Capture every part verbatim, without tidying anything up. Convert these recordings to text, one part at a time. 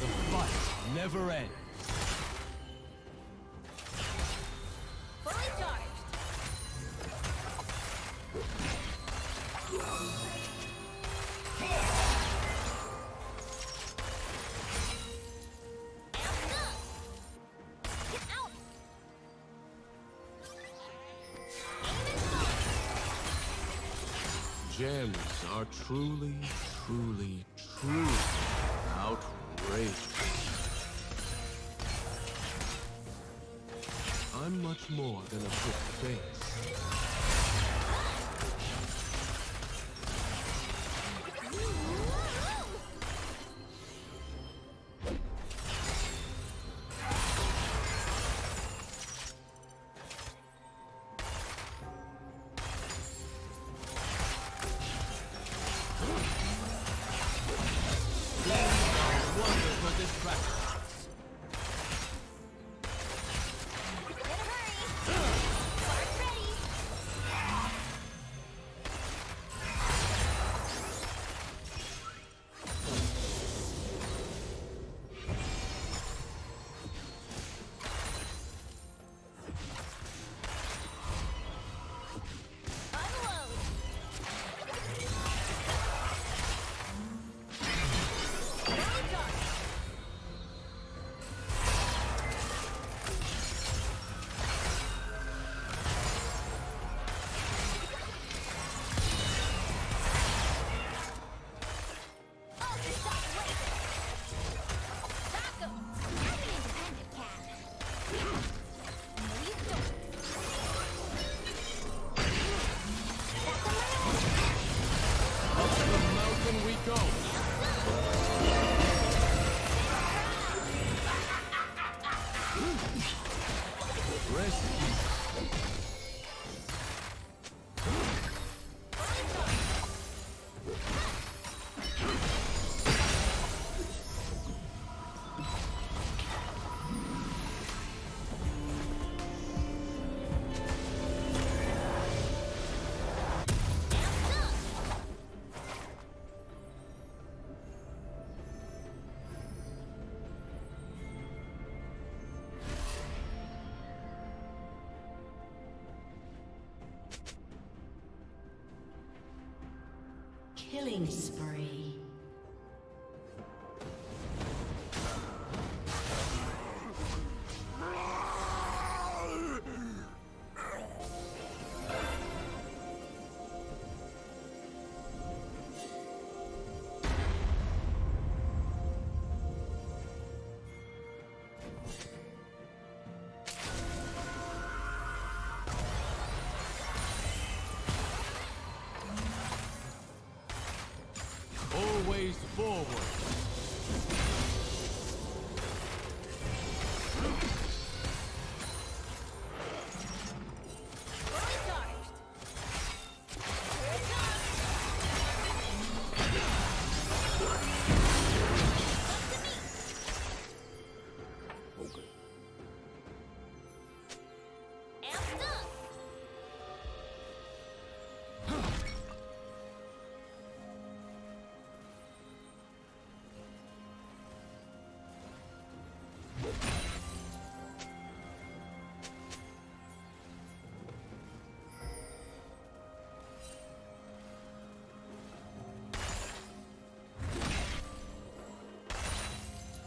The fight never ends. Fully charged. Get out. Gems are truly, truly, truly outrageous. I'm much more than a quick face. Wonderful distraction. Killing spree. Always forward.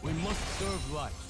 We must serve life.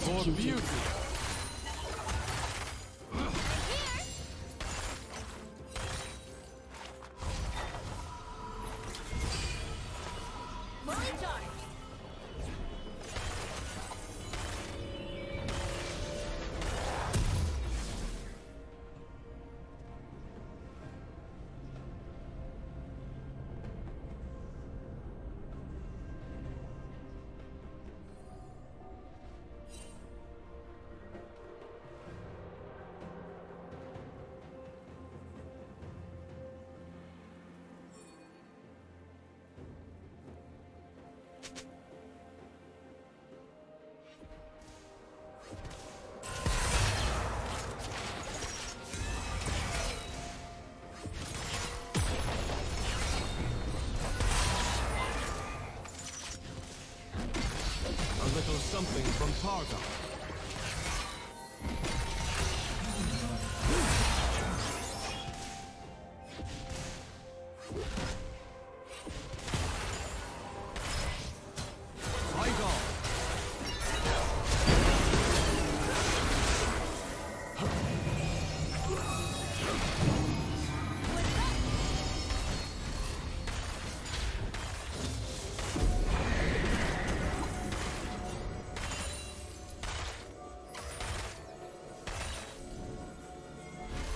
For beauty. Something from Targon.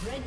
Red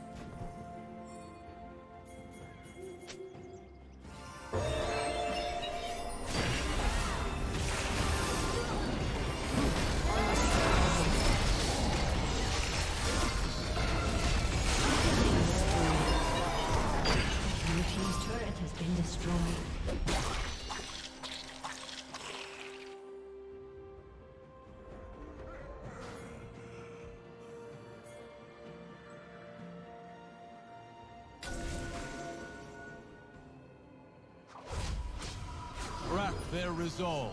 Their resolves.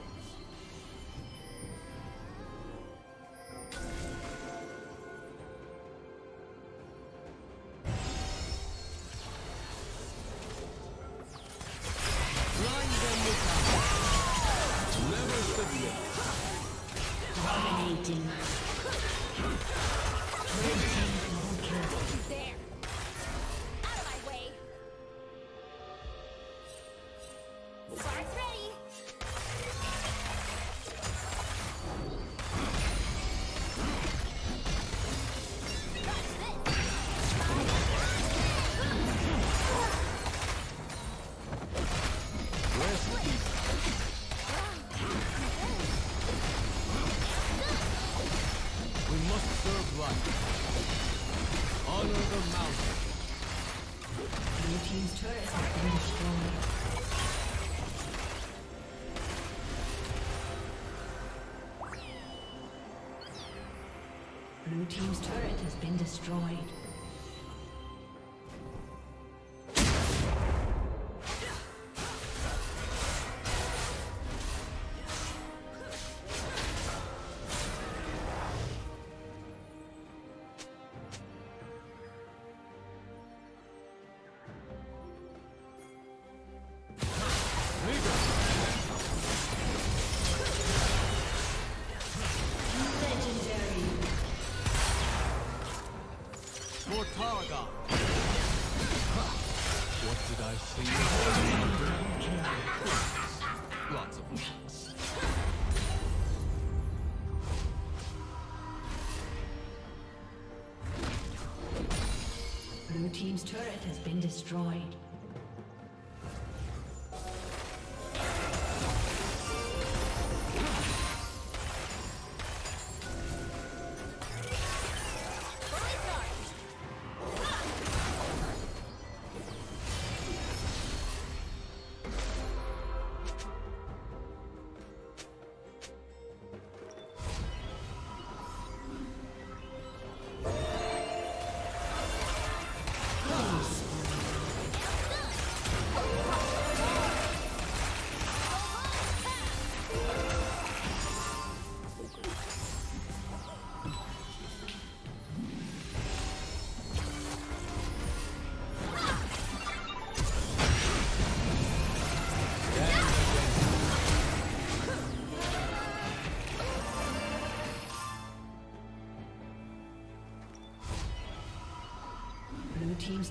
Grind them with power. Never submit. Dominating. There. Out of my way. Sparks ready. Blue team's turret has been destroyed. Blue team's turret has been destroyed. team's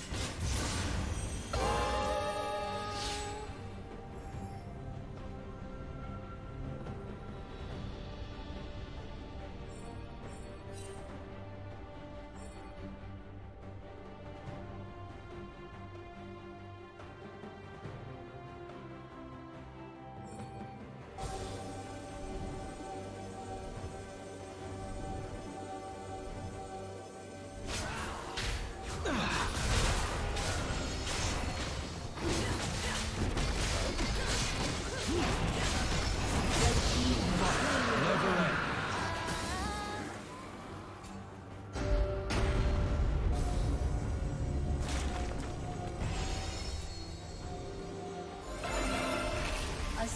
A